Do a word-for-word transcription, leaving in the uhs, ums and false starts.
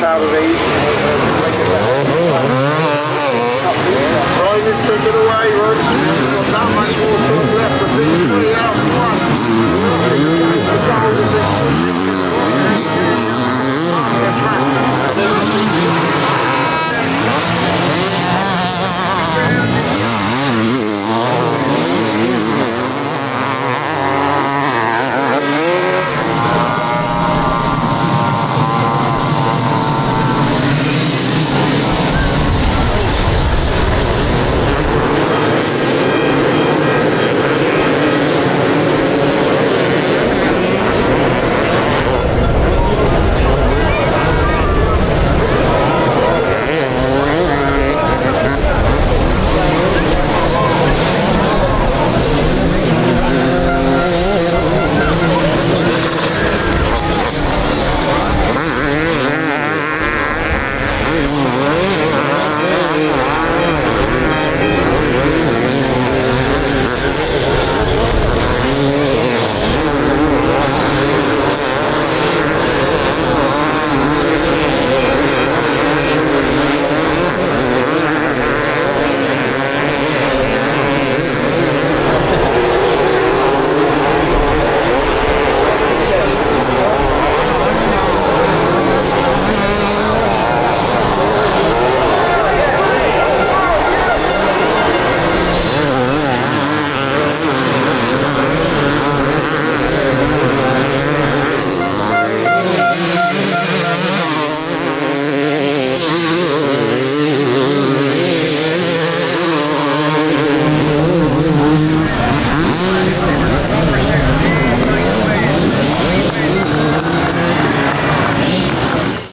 Saturdays.